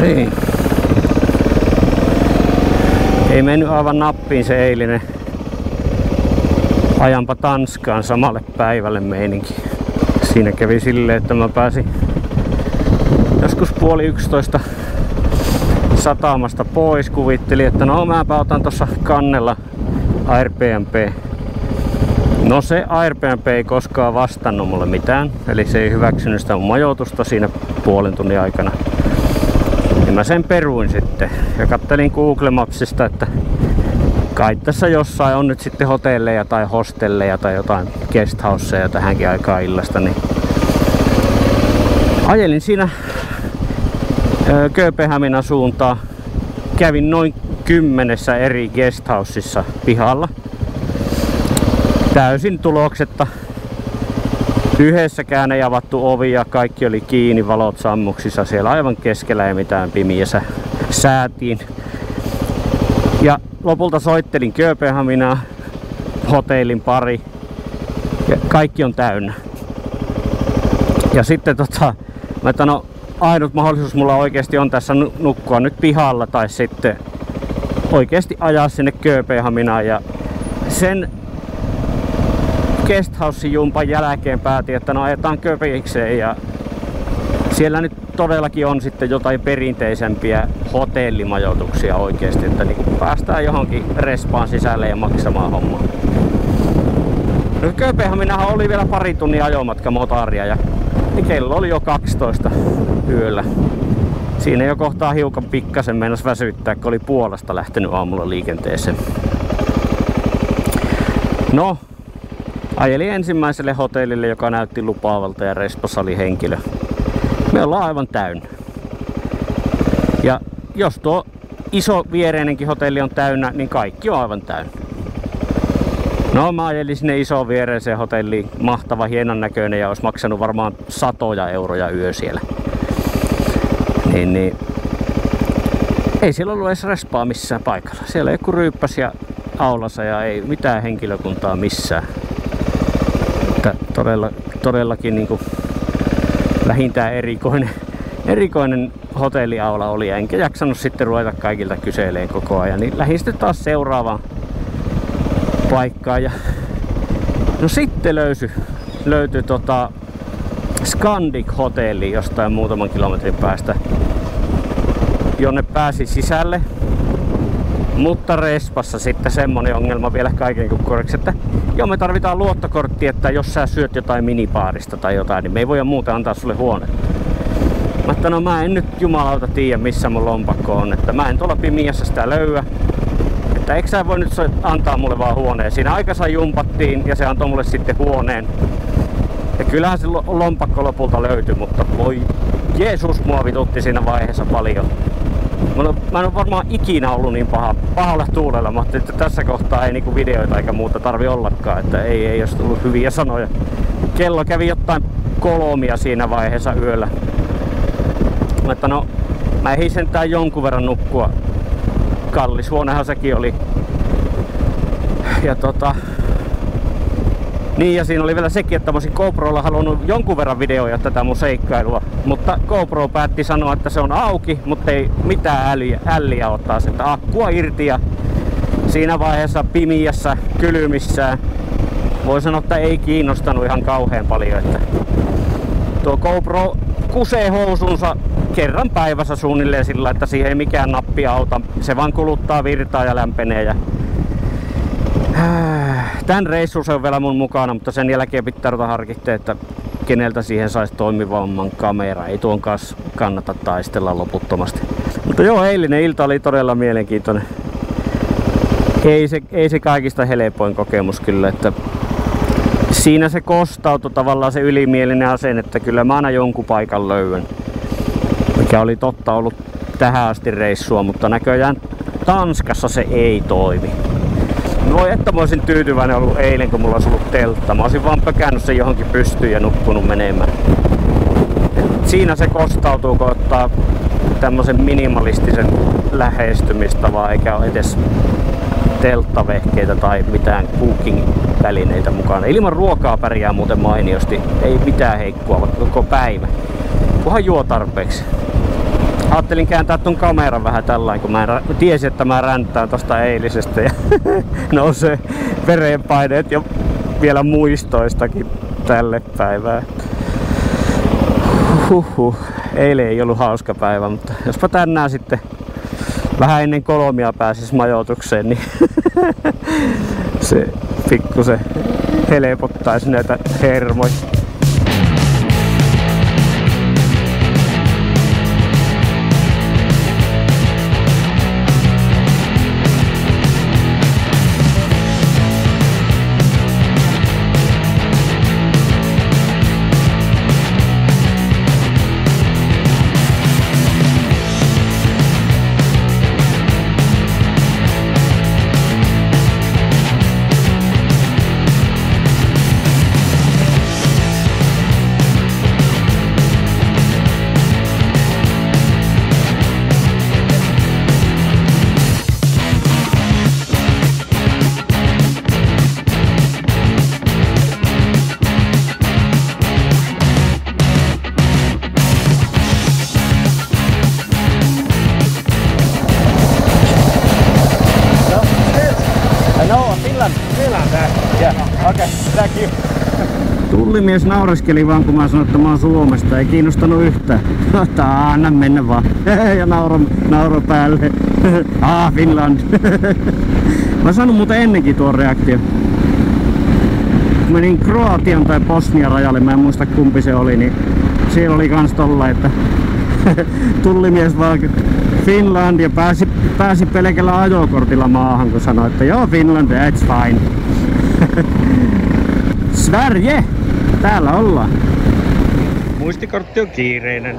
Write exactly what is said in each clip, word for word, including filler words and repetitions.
Niin. Ei mennyt aivan nappiin se eilinen ajanpa Tanskaan samalle päivälle meininki. Siinä kävi silleen, että mä pääsin joskus puoli yksitoista satamasta pois. Kuvittelin, että no mäpä otan tossa kannella Airbnb. No se Airbnb ei koskaan vastannut mulle mitään. Eli se ei hyväksynyt sitä mun majoitusta siinä puolen tunnin aikana. Ja mä sen peruin sitten. Ja kattelin Google Mapsista, että kai tässä jossain on nyt sitten hotelleja tai hostelleja tai jotain guesthouseja tähänkin aikaan illasta. Niin ajelin siinä Kööpenhaminan suuntaan. Kävin noin kymmenessä eri guesthouseissa pihalla. Täysin tuloksetta. Yhdessäkään ei avattu ovia, kaikki oli kiinni, valot sammuksissa, siellä aivan keskellä ei mitään pimiässä säätiin. Ja lopulta soittelin Kööpenhaminaan, hotellin pari, ja kaikki on täynnä. Ja sitten tota, mä että no, ainut mahdollisuus mulla oikeesti on tässä nukkua nyt pihalla tai sitten oikeesti ajaa sinne Kööpenhaminaan ja sen guesthouse-jumpan jälkeen päätin, että no ajetaan Kööpenhaminaan ja siellä nyt todellakin on sitten jotain perinteisempiä hotellimajoituksia oikeesti, että niin päästään johonkin respaan sisälle ja maksamaan hommaa. No Kööpenhaminahan oli vielä pari tunnin ajomatka motaria ja kello oli jo kaksitoista yöllä. Siinä jo kohtaa hiukan pikkasen meinas väsyttää, kun oli Puolasta lähtenyt aamulla liikenteeseen. No, ajelin ensimmäiselle hotellille, joka näytti lupaavalta ja respassa oli henkilö. Me ollaan aivan täynnä. Ja jos tuo iso viereinenkin hotelli on täynnä, niin kaikki on aivan täynnä. No mä ajelin sinne isoon viereiseen hotelliin, mahtava hienon näköinen ja olisi maksanut varmaan satoja euroja yö siellä. Niin, niin. Ei siellä ollut edes respaa missään paikalla. Siellä ei joku ryyppäs ja aulassa ja ei mitään henkilökuntaa missään. Että todella, todellakin niin kuin vähintään erikoinen, erikoinen hotelliaula oli. Enkä jaksanut sitten ruveta kaikilta kyseleen koko ajan. Niin lähdin sitten taas seuraavaan paikkaan. Ja no sitten löysy, löytyi tota Scandic-hotelli jostain muutaman kilometrin päästä, jonne pääsi sisälle. Mutta respassa sitten semmonen ongelma vielä kaiken kukkureksi, että joo me tarvitaan luottokortti, että jos sä syöt jotain minibaarista tai jotain, niin me ei voida muuta antaa sulle huonetta. Mä että no mä en nyt jumalauta tiedä missä mun lompakko on, että mä en tuolla pimiässä sitä löyä. Että eikö sä voi nyt antaa mulle vaan huoneen. Siinä aikansa jumpattiin ja se antoi mulle sitten huoneen. Ja kyllähän se lompakko lopulta löytyi, mutta voi Jeesus mua vitutti siinä vaiheessa paljon. Mä en ole varmaan ikinä ollut niin paha, pahalla tuulella, mutta tässä kohtaa ei niinku videoita eikä muuta tarvi ollakaan, että ei, ei olisi tullut hyviä sanoja. Kello kävi jotain kolmia siinä vaiheessa yöllä. Mä että no, mä ehdin sentään jonkun verran nukkua. Kallis huonehan sekin oli. Ja tota... Niin ja siinä oli vielä sekin, että mä olisin GoProlla halunnut jonkun verran videoja tätä mun seikkailua. Mutta GoPro päätti sanoa, että se on auki, mutta ei mitään äliä, äliä ottaa sitä akkua irti. Ja siinä vaiheessa pimiässä, kylmissään, voi sanoa, että ei kiinnostanut ihan kauhean paljon. Että tuo GoPro kusee housunsa kerran päivässä suunnilleen sillä, että siihen ei mikään nappi auta. Se vaan kuluttaa virtaa ja lämpenee. Ja tän reissu se on vielä mun mukana, mutta sen jälkeen pitää ruveta harkitteen, että keneltä siihen saisi toimivamman kamera. Ei tuon kanssa kannata taistella loputtomasti. Mutta joo, eilinen ilta oli todella mielenkiintoinen. Ei se, ei se kaikista helpoin kokemus kyllä, että siinä se kostautui tavallaan se ylimielinen asenne, että kyllä mä aina jonkun paikan löydän. Mikä oli totta ollut tähän asti reissua, mutta näköjään Tanskassa se ei toimi. Voi että mä olisin tyytyväinen ollut eilen, kun mulla olisi ollut teltta. Mä olisin vaan pökännyt sen johonkin pystyyn ja nukkunut menemään. Et siinä se kostautuu, kun ottaa tämmösen minimalistisen lähestymistavan, eikä ole edes telttavehkeitä tai mitään cooking-välineitä mukana. Ilman ruokaa pärjää muuten mainiosti. Ei mitään heikkoa, vaikka koko päivä. Kunhan juo tarpeeksi. ajattelin kääntää ton kameran vähän tällain, kun mä tiesin, että mä ränttään tosta eilisestä ja nousee verenpaineet ja vielä muistoistakin tälle päivään. Huhhuh. Eilen ei ollut hauska päivä, mutta jospa tänään sitten vähän ennen kolmia pääsis majoitukseen, niin se pikkusen helpottaisi näitä hermoja. Tullimies naureskeli vaan, kun mä sanoin, että mä oon Suomesta. Ei kiinnostanut yhtään. Tää, anna mennä vaan. Ja nauro, nauro päälle. Ah, Finland. Mä oon sanonut muuten ennenkin tuon reaktio. Menin Kroatian tai Bosnian rajalle, mä en muista kumpi se oli, niin siellä oli kans tolla, että tullimies vaan Finland ja pääsi, pääsi pelkällä ajokortilla maahan, kun sanoi, että joo Finland, that's fine. Sverige! Täällä ollaan. Muistikortti on kiireinen.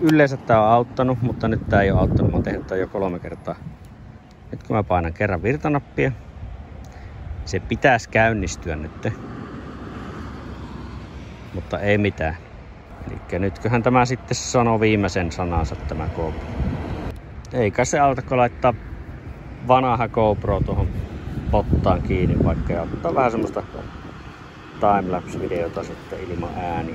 Yleensä tää on auttanut, mutta nyt tää ei oo auttanut. Mä oon tehnyt tää jo kolme kertaa. Nyt kun mä painan kerran virtanappia, se pitäisi käynnistyä nyt. Mutta ei mitään. Elikkä nytköhän tämä sitten sanoo viimeisen sanansa, tämä GoPro. Eikä se auta, kun laittaa vanha GoPro tuohon pottaan kiinni, vaikka ja ottaa vähän semmoista timelapse-videota sitten ilman ääniä.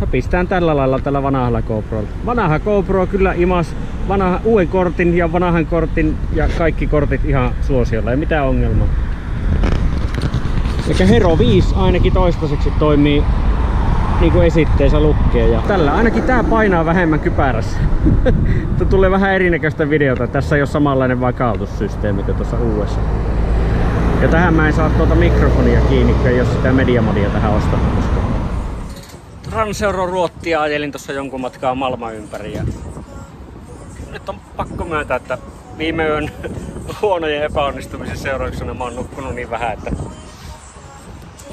Mä pistään tällä lailla tällä vanhalla GoProlla. Vanha GoPro kyllä imas vanha, uuden kortin ja vanhan kortin ja kaikki kortit ihan suosiolla, ei mitään ongelmaa. Eli Hero viisi ainakin toistaiseksi toimii niin kuin esitteensä lukee. Ja tällä ainakin tää painaa vähemmän kypärässä. Tulee vähän erinäköistä videota. Tässä ei ole samanlainen vakautussysteemi kuin tuossa uudessa. Ja tähän mä en saa tuota mikrofonia kiinni, kun jos sitä mediamadia tähän ostanut. Transeuro Ruottia ajelin tuossa jonkun matkaa maailman ympäri. Ja nyt on pakko myöntää, että viime yön huonojen epäonnistumisen seurauksena mä oon nukkunut niin vähän, että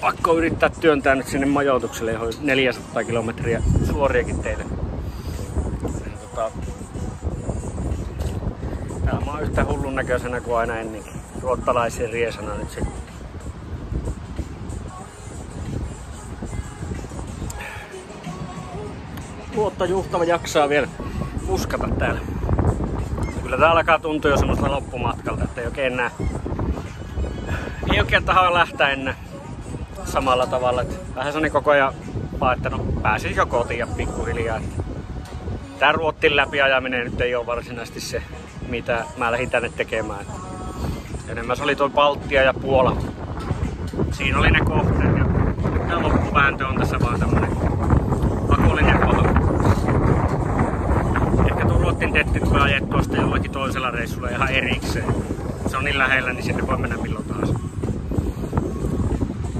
pakko yrittää työntää nyt sinne majoitukselle, johon neljäsataa kilometriä suoriakin teille. Tota, täällä mä oon yhtä hullun näköisenä kuin aina ennenkin. Ruottalaisen riesana nyt se. Luottajuhtava jaksaa vielä puskata täällä. Kyllä tää alkaa tuntua jo semmoista loppumatkalta, että ei oikein enää. Ei oikein tahaa lähteä enää samalla tavalla. Että vähän sani koko ajan vaan, että no pääsin jo kotiin ja pikkuhiljaa. Tää Ruottin läpiajaminen nyt ei oo varsinaisesti se, mitä mä lähdin tänne tekemään. Enemmän se oli tuo Baltia ja Puola. Siinä oli ne kohteet ja tää loppuvääntö on tässä vaan tämmönen pakollinen palo. Ehkä tuo Ruottin tetti tulee ajettua sitten jollakin toisella reissulla ihan erikseen. Se on niin lähellä, niin sinne voi mennä milloin taas.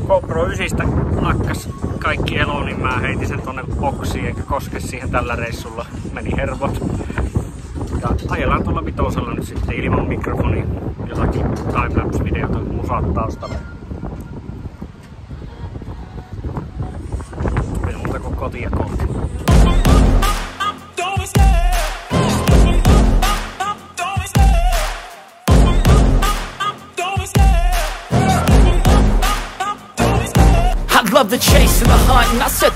GoPro yhdeksästä lakkas kaikki elo, niin mä heitin sen tonne boksiin eikä koske siihen tällä reissulla. Meni hervot. Ja ajellaan tuolla vitosella nyt sitten ilman mikrofonia. Jotakin timelapse-videota musaat taustalla. Ei muuta kuin kotia kohti. I love the chase and the hunt and I set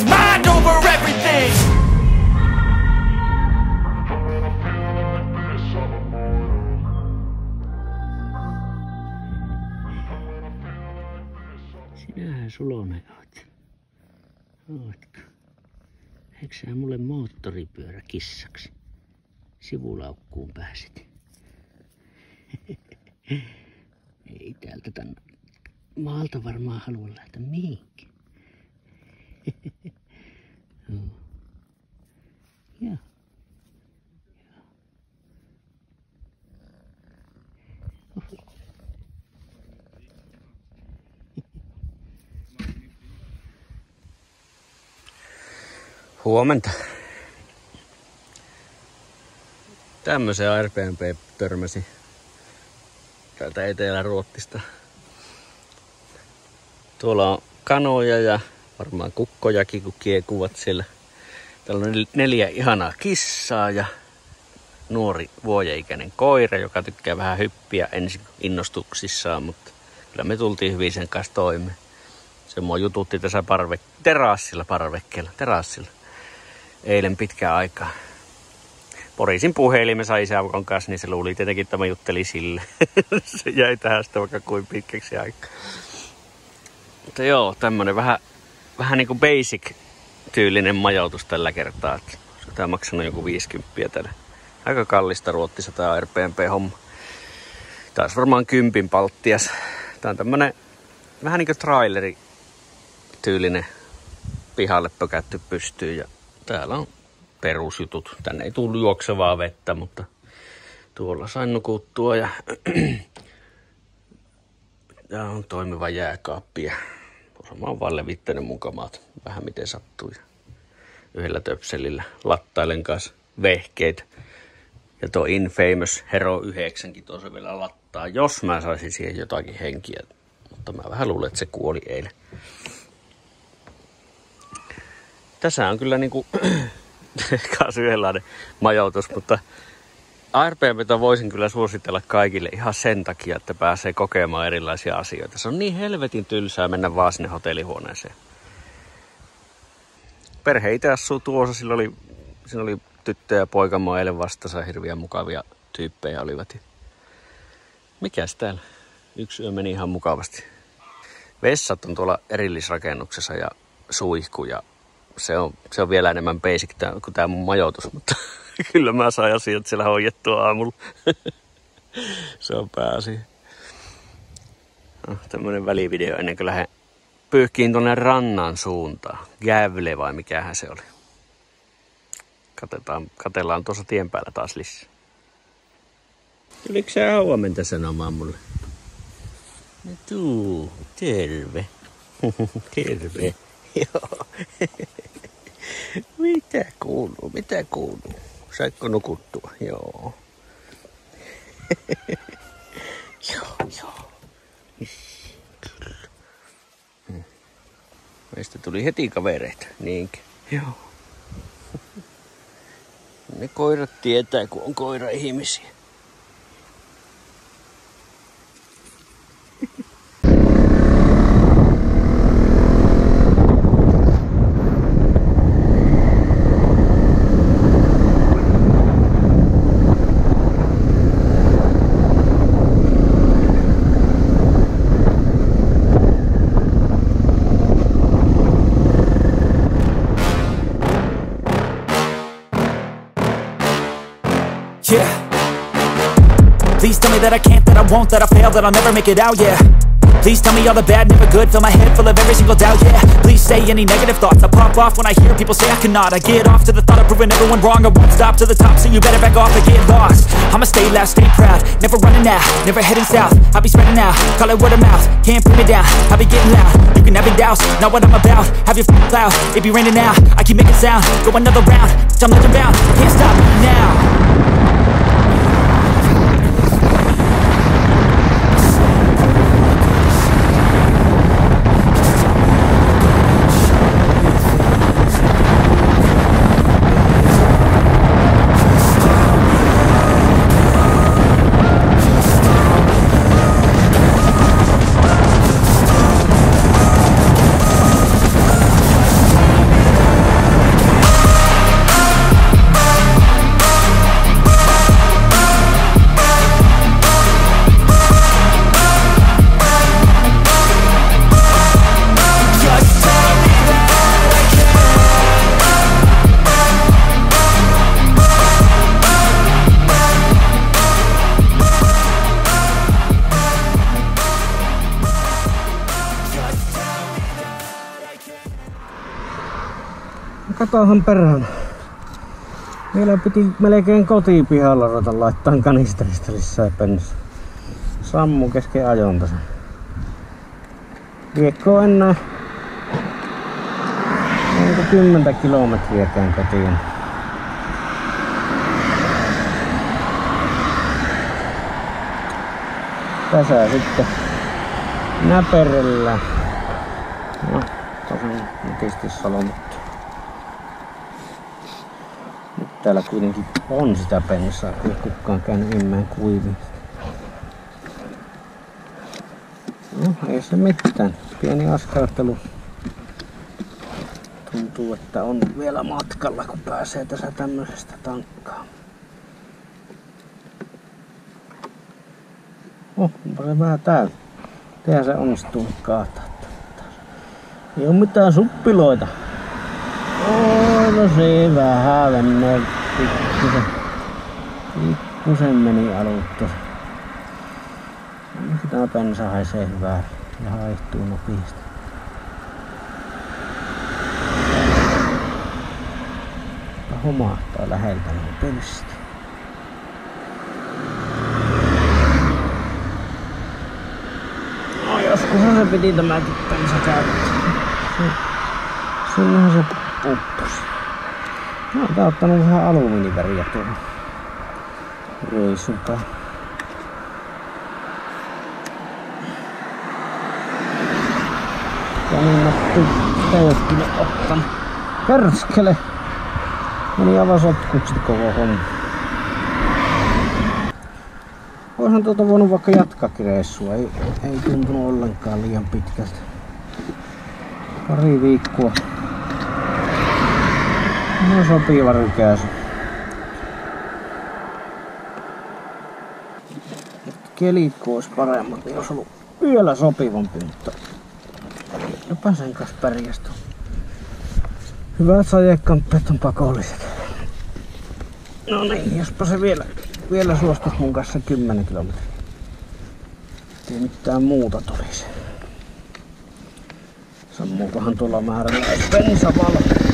man's mind over everything. Sinähän Sulonen oot. Ootko? Eikö sä mulle moottoripyörä kissaksi? Sivulaukkuun pääsit. Ei täältä tän maalta varmaan halua lähteä mihinkin. Joo. Huomenta. Tämmöisen Airbnb törmäsi täältä Etelä-Ruottista. Tuolla on kanoja ja varmaan kukkojakin, kun kiekuvat siellä. Täällä on neljä ihanaa kissaa ja nuori vuodeikäinen koira, joka tykkää vähän hyppiä ensin innostuksissaan, mutta kyllä me tultiin hyvin sen kanssa toimeen. Se mua jututti tässä parve, terassilla parvekkeella, terassilla eilen pitkään aikaa. Porisin puhelimessa isäukon kanssa, niin se luuli tietenkin, että mä jutteli sille. Se jäi tähän sitä vaikka kuin pitkäksi aikaa. Mutta joo, tämmönen vähän, vähän niinku basic-tyylinen majoitus tällä kertaa. Tää on maksanut joku viisikymmentä tällä. Aika kallista Ruotsissa tää Airbnb-homma. Taas varmaan kympin Baltias. Tää on tämmönen vähän niinku traileri-tyylinen pihalle pökätty pystyyn ja täällä on perusjutut. Tänne ei tule juoksevaa vettä, mutta tuolla sain nukuttua ja tää on toimiva jääkaappi ja varmaan vaan levittänyt mun kamat vähän miten sattui. Yhdellä töpselillä lattailen kanssa vehkeet ja tuo infamous Hero yhdeksänkin tuossa vielä lattaa, jos mä saisin siihen jotakin henkiä, mutta mä vähän luulen, että se kuoli eilen. Tässä on kyllä niinku kaas yhdenlainen majoitus, mutta Airbnbtä voisin kyllä suositella kaikille ihan sen takia, että pääsee kokemaan erilaisia asioita. Se on niin helvetin tylsää mennä vaan sinne hotellihuoneeseen. Perhe itse asuu tuossa, sillä oli, sillä oli tyttö ja poika mua eilen vastassa, hirviä mukavia tyyppejä olivat. Mikäs täällä? Yksi yö meni ihan mukavasti. Vessat on tuolla erillisrakennuksessa ja suihku ja se on, se on vielä enemmän basic kuin tää mun majoitus, mutta kyllä mä sain asiat siellä hoidettua aamulla. Se on pääasia. No, tämmönen välivideo ennen kuin lähden pyyhkiin tuonne rannan suuntaan. Gävle vai mikähän se oli. Katetaan, katellaan tuossa tien päällä taas lisää. Tuliko sä huomenta sanomaan mulle? No tuu, terve. Terve. Joo. Mitä kuuluu? Mitä kuuluu? Saitko nukuttua? Joo. Joo, joo. Kyllä. Hmm. Meistä tuli heti kavereita. Niinkö? Joo. Ne koirat tietää, kun on koira-ihmisiä. Yeah. Please tell me that I can't, that I won't, that I fail, that I'll never make it out, yeah. Please tell me all the bad, never good. Fill my head full of every single doubt, yeah. Please say any negative thoughts. I pop off when I hear people say I cannot. I get off to the thought of proving everyone wrong. I won't stop to the top, so you better back off and get lost. I'ma stay loud, stay proud. Never running out, never heading south. I'll be spreading out, call it word of mouth. Can't put me down, I'll be getting loud. You can have it doused, not what I'm about. Have your f***ing cloud, it be raining now. I keep making sound, go another round. I'm legend bound, can't stop now. Katoahan perhana. Meillä piti melkein kotiin pihalla ruveta laittaan kanisterista lisää pennissä. Sammu kesken ajontansa. Viekko on enää onko kymmentä kilometriäkään kotiin. Tässä sitten näperellä. No, tosin netisti salomuttu. Nyt täällä kuitenkin on sitä pensaa, ei kukaan käynyt immään kuiviin. No, ei se mitään. Pieni askartelu. Tuntuu, että on vielä matkalla, kun pääsee tässä tämmöisestä tankkaan. Oh, onpa se vähän täällä. Tehän se onnistuu kahtaa. Ei oo mitään suppiloita. Oh, no se vähän menee. Pikkusen. Pikkusen meni aluttu. Tää pensa haisee hyvää ja haihtuu nopeasti. Humahtaa läheltä nopeasti. No joskushan se piti tämäkin pensa käyttää. Sillähän se upposi. No, tää on ottanut vähän alumiiniväriä tuohon reisutaan. Ja niin nattu täyskille ottanut. Perskele! Meni aivan sotkukset koko homma. Oishan tuota voinut vaikka jatkaakin reissua. Ei, ei tuntunut ollenkaan liian pitkältä. Pari viikkoa. No sopiva rykäys. Kelikko olisi paremmat, niin olisi ollut yöllä sopivampi, mutta jopa sen kanssa pärjästä. Hyvät sajekamppeet on pakolliset. No niin, jospa se vielä, vielä suostus mun kanssa kymmenen kilometriä. Ei mitään muuta tulisi. Sammuukohan tuolla määrällä pensa valo.